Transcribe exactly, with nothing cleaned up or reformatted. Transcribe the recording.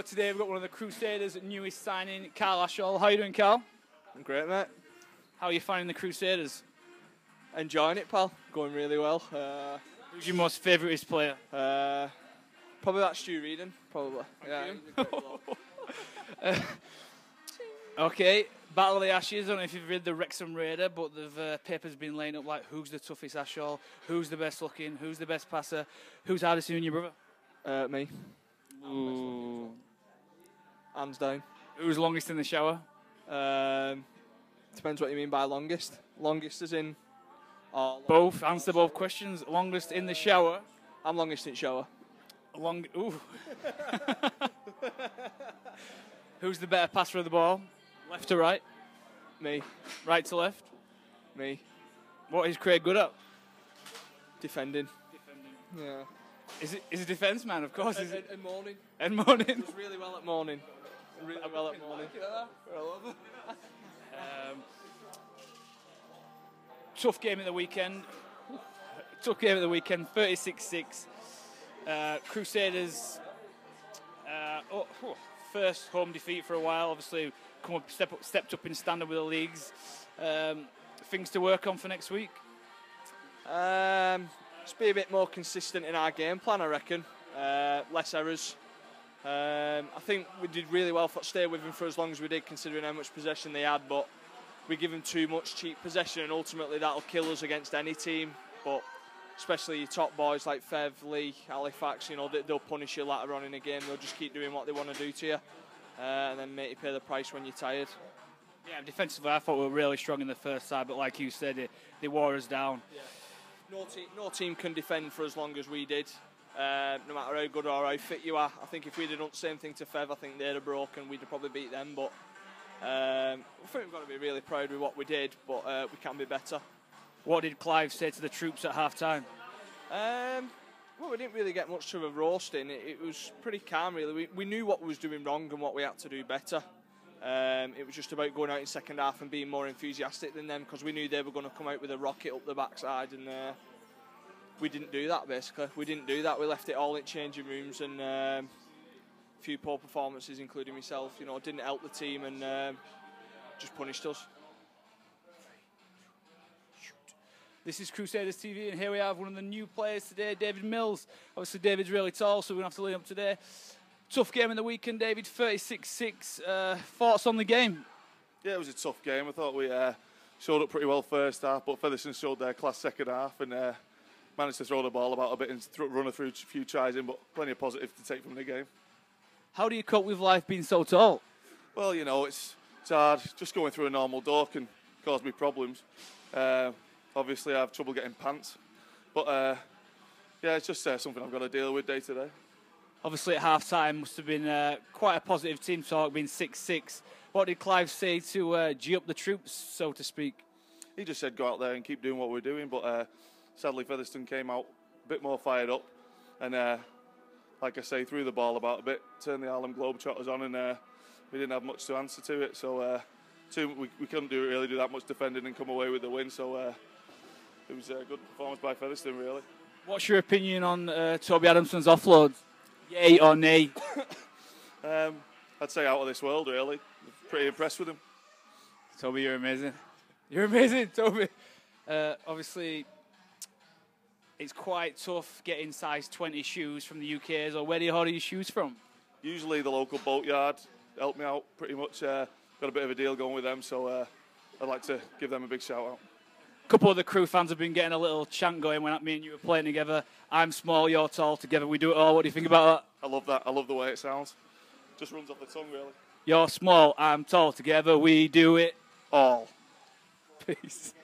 So today we've got one of the Crusaders' newest signing, Karl Ashall. How are you doing, Karl? I'm great, mate. How are you finding the Crusaders? Enjoying it, pal. Going really well. Uh, Who's your most favourite player? Uh, probably that Stuart Reardon, probably. Yeah. uh, okay, Battle of the Ashes. I don't know if you've read the Wrexham Raider, but the uh, paper's been laying up like who's the toughest Ashall, who's the best looking, who's the best passer, who's hardest to win your brother? Uh, me. Ooh. Hands down. Who's longest in the shower? Um, depends what you mean by longest. Longest as in... Long both. Answer both questions. Longest in the shower. I'm longest in shower. Long... Ooh. Who's the better passer of the ball? Left to right? Me. Right to left? Me. What is Craig good at? Defending. Defending. Yeah. Is it? Is a defence man, of course. Is it? And morning. And morning. He does really well at morning. Really well at morning. um, tough game at the weekend. Tough game at the weekend. thirty-six six. Uh, Crusaders. Uh, oh, oh, first home defeat for a while. Obviously, come up, step up, stepped up in standard with the leagues. Um, things to work on for next week. Um. Just be a bit more consistent in our game plan, I reckon. Uh, less errors. Um, I think we did really well for stay with them for as long as we did, considering how much possession they had. But we give them too much cheap possession, and ultimately that'll kill us against any team. But especially your top boys like Fev, Lee, Halifax, you know, they'll punish you later on in the game. They'll just keep doing what they want to do to you, uh, and then make you pay the price when you're tired. Yeah, defensively, I thought we were really strong in the first side, but like you said, it, they wore us down. Yeah. No, te no team can defend for as long as we did, uh, no matter how good or how fit you are. I think if we'd have done the same thing to Fev, I think they'd have broken, we'd have probably beat them. But um, I think we've got to be really proud with what we did, but uh, we can be better. What did Clive say to the troops at half-time? Um, well, we didn't really get much to a roasting. It, it was pretty calm, really. We, we knew what we was doing wrong and what we had to do better. Um, it was just about going out in second half and being more enthusiastic than them, because we knew they were going to come out with a rocket up the backside, and uh, we didn't do that. Basically, we didn't do that. We left it all in changing rooms, and um, a few poor performances, including myself. You know, didn't help the team, and um, just punished us. This is Crusaders T V, and here we have one of the new players today, David Mills. Obviously, David's really tall, so we're going to have to lead up today. Tough game in the weekend, David, thirty-six six. Uh, thoughts on the game? Yeah, it was a tough game. I thought we uh, showed up pretty well first half, but Featherstone showed their class second half and uh, managed to throw the ball about a bit and th run a few, few tries in, but plenty of positive to take from the game. How do you cope with life being so tall? Well, you know, it's, it's hard. Just going through a normal door can cause me problems. Uh, obviously, I have trouble getting pants. But, uh, yeah, it's just uh, something I've got to deal with day to day. Obviously, at half-time, must have been uh, quite a positive team talk, being six six. What did Clive say to uh, G up the troops, so to speak? He just said, go out there and keep doing what we're doing, but uh, sadly, Featherstone came out a bit more fired up and, uh, like I say, threw the ball about a bit, turned the Harlem Globetrotters on, and uh, we didn't have much to answer to it, so uh, too, we, we couldn't do, really do that much defending and come away with the win, so uh, it was a good performance by Featherstone, really. What's your opinion on uh, Toby Adamson's offload? Yay or nay? um, I'd say out of this world, really. Pretty impressed with him. Toby, you're amazing. You're amazing, Toby. Uh, obviously, it's quite tough getting size twenty shoes from the U K. So where do you order your shoes from? Usually the local boatyard helped me out pretty much. Uh, got a bit of a deal going with them, so uh, I'd like to give them a big shout-out. A couple of the crew fans have been getting a little chant going when me and you were playing together. I'm small, you're tall, together we do it all. What do you think about that? I love that. I love the way it sounds. Just runs off the tongue, really. You're small, I'm tall, together we do it all. Peace.